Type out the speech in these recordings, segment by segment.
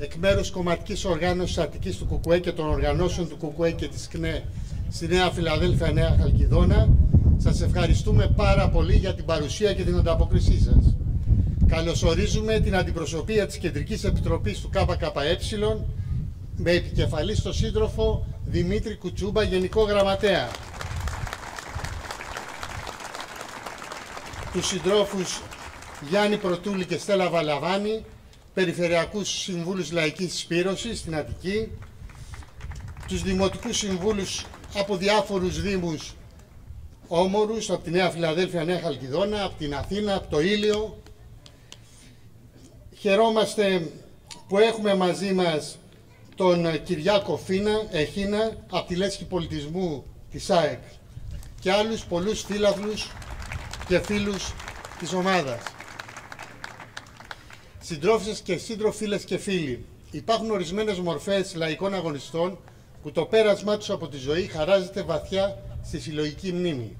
εκ μέρους κομματικής οργάνωσης Αττικής του ΚΚΕ και των οργανώσεων του ΚΚΕ και της ΚΝΕ στη Νέα Φιλαδέλφια, Νέα Χαλκιδόνα, σας ευχαριστούμε πάρα πολύ για την παρουσία και την ανταπόκρισή σας. Καλωσορίζουμε την αντιπροσωπεία της Κεντρικής Επιτροπής του ΚΚΕ με επικεφαλή στον σύντροφο Δημήτρη Κουτσούμπα, Γενικό Γραμματέα, τους συντρόφους Γιάννη Πρωτούλη και Στέλλα Βαλαβάνη, Περιφερειακούς Συμβούλους Λαϊκής Σπήρωσης στην Αττική, τους Δημοτικούς Συμβούλους από διάφορους Δήμους όμορους, από τη Νέα Φιλαδέλφια, Νέα Χαλκιδόνα, από την Αθήνα, από το Ήλιο. Χαιρόμαστε που έχουμε μαζί μας τον Κυριάκο Εχίνα από τη Λέσχη Πολιτισμού της ΑΕΚ και άλλους πολλούς φίλαθλους και φίλους της ομάδας. Συντρόφισσες και σύντροφοι, φίλες και φίλοι, υπάρχουν ορισμένες μορφές λαϊκών αγωνιστών που το πέρασμά τους από τη ζωή χαράζεται βαθιά στη συλλογική μνήμη.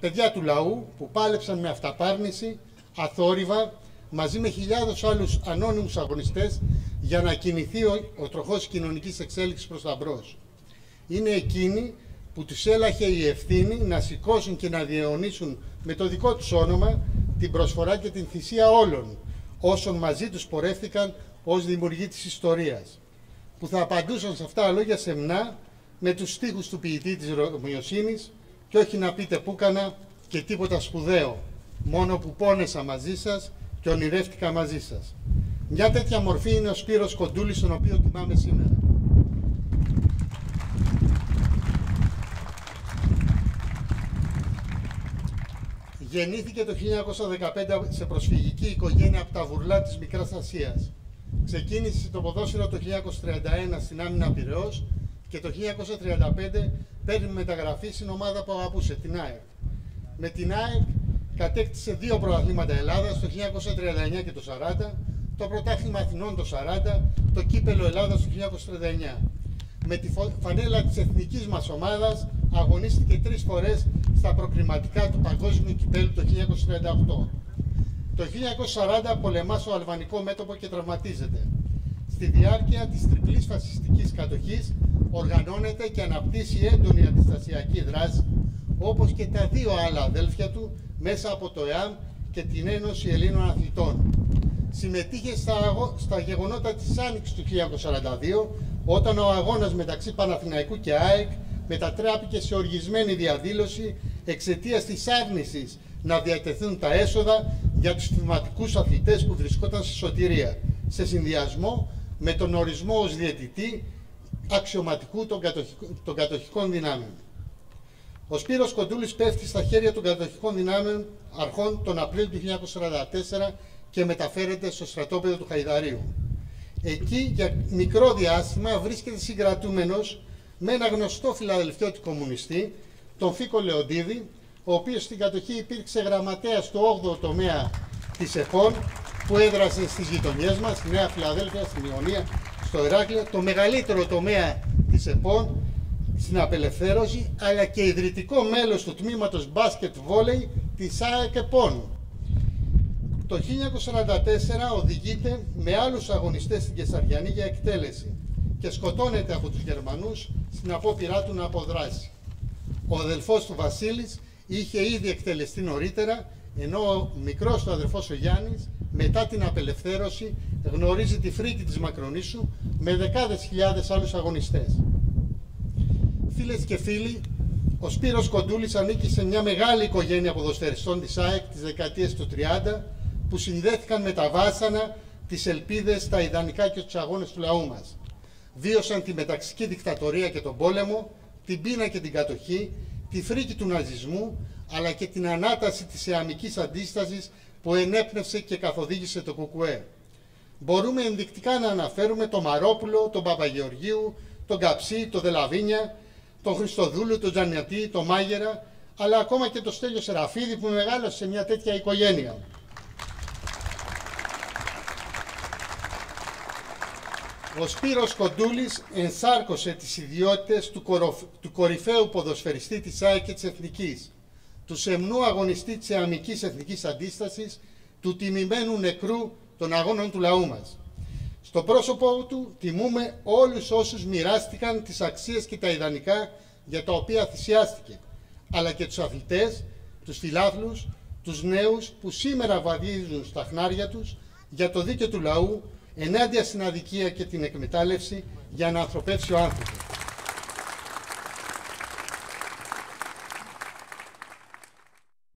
Παιδιά του λαού που πάλεψαν με αυταπάρνηση, αθόρυβα, μαζί με χιλιάδες άλλους ανώνυμους αγωνιστές για να κινηθεί ο τροχός κοινωνικής εξέλιξης προς τα μπρος. Είναι εκείνοι που τους έλαχε η ευθύνη να σηκώσουν και να διαιωνίσουν με το δικό τους όνομα την προσφορά και την θυσία όλων όσων μαζί τους πορεύτηκαν ως δημιουργοί της ιστορίας, που θα απαντούσαν σε αυτά τα λόγια σεμνά με τους στίχους του ποιητή της Ρωμιοσύνης και όχι να πείτε πούκανα και τίποτα σπουδαίο, μόνο που πόνεσα μαζί σας και ονειρεύτηκα μαζί σας. Μια τέτοια μορφή είναι ο Σπύρος Κοντούλης, τον οποίο τιμάμε σήμερα. Γεννήθηκε το 1915 σε προσφυγική οικογένεια από τα βουρλά της Μικράς Ασίας. Ξεκίνησε το ποδόσφαιρο το 1931 στην Άμυνα Πυραιός και το 1935 παίρνει μεταγραφή στην ομάδα που αγαπούσε, την ΑΕΚ. Με την ΑΕΚ κατέκτησε δύο πρωταθλήματα Ελλάδας, το 1939 και το 1940, το πρωτάθλημα Αθηνών το 1940, το κύπελο Ελλάδας το 1939. Με τη φανέλα της εθνικής μας ομάδας αγωνίστηκε τρεις φορές στα προκριματικά του παγκόσμιου κυπέλου το 1938. Το 1940 πολεμά στο αλβανικό μέτωπο και τραυματίζεται. Στη διάρκεια της τριπλής φασιστικής κατοχής οργανώνεται και αναπτύσσει έντονη αντιστασιακή δράση, όπως και τα δύο άλλα αδέλφια του, μέσα από το ΕΑΜ και την Ένωση Ελλήνων Αθλητών. Συμμετείχε στα γεγονότα της Άνοιξης του 1942, όταν ο αγώνας μεταξύ Παναθηναϊκού και ΑΕΚ μετατράπηκε σε οργισμένη διαδήλωση εξαιτίας της άρνησης να διατεθούν τα έσοδα για τους θυματικούς αθλητές που βρισκόταν στη σωτηρία, σε συνδυασμό με τον ορισμό ως διαιτητή αξιωματικού των κατοχικών δυνάμεων. Ο Σπύρος Κοντούλης πέφτει στα χέρια των κατοχικών δυνάμεων αρχών τον Απρίλιο του 1944 και μεταφέρεται στο στρατόπεδο του Χαϊδαρίου. Εκεί για μικρό διάστημα βρίσκεται συγκρατούμενος με ένα γνωστό φιλαδελφιό του κομμουνιστή, τον Φίκο Λεοντίδη, ο οποίος στην κατοχή υπήρξε γραμματέας στο 8ο τομέα της ΕΠΟΝ, που έδρασε στις γειτονιές μας, στη Νέα Φιλαδέλφια, στην Ιωνία, στο Ηράκλειο, το μεγαλύτερο τομέα της ΕΠΟΝ στην απελευθέρωση, αλλά και ιδρυτικό μέλος του τμήματος μπάσκετ βόλεϊ της ΑΕΚΕΠΟΝ. Το 1944 οδηγείται με άλλους αγωνιστές στην Κεσαριανή για εκτέλεση και σκοτώνεται από τους Γερμανούς στην απόπειρά του να αποδράσει. Ο αδελφός του Βασίλης είχε ήδη εκτελεστεί νωρίτερα, ενώ ο μικρός του αδελφός ο Γιάννης, μετά την απελευθέρωση, γνωρίζει τη φρίκη της Μακρονήσου με δεκάδες χιλιάδες άλλους αγωνιστές. Φίλες και φίλοι, ο Σπύρος Κοντούλης ανήκει σε μια μεγάλη οικογένεια ποδοσφαιριστών της ΑΕΚ της δεκαετίας του 30, που συνδέθηκαν με τα βάσανα, τις ελπίδες, τα ιδανικά και τους αγώνες του λαού μας. Βίωσαν τη μεταξική δικτατορία και τον πόλεμο, την πείνα και την κατοχή, τη φρίκη του ναζισμού, αλλά και την ανάταση της αιαμικής αντίστασης που ενέπνευσε και καθοδήγησε το ΚΚΕ. Μπορούμε ενδεικτικά να αναφέρουμε τον Μαρόπουλο, τον Παπαγεωργίου, τον Καψή, τον Δελαβίνια, τον Χριστοδούλου, τον Τζανιατή, τον Μάγερα, αλλά ακόμα και τον Στέλιο Σεραφίδη που μεγάλωσε σε μια τέτοια οικογένεια. Ο Σπύρος Κοντούλης ενσάρκωσε τις ιδιότητες του κορυφαίου ποδοσφαιριστή της ΑΕΚ και της Εθνικής, του σεμνού αγωνιστή της αιαμικής εθνικής αντίστασης, του τιμημένου νεκρού των αγώνων του λαού μας. Στο πρόσωπό του τιμούμε όλους όσους μοιράστηκαν τις αξίες και τα ιδανικά για τα οποία θυσιάστηκε, αλλά και τους αθλητές, τους φιλάθλους, τους νέους που σήμερα βαδίζουν στα χνάρια τους για το δίκαιο του λαού ενάντια στην αδικία και την εκμετάλλευση για να ανθρωπεύσει ο άνθρωπος.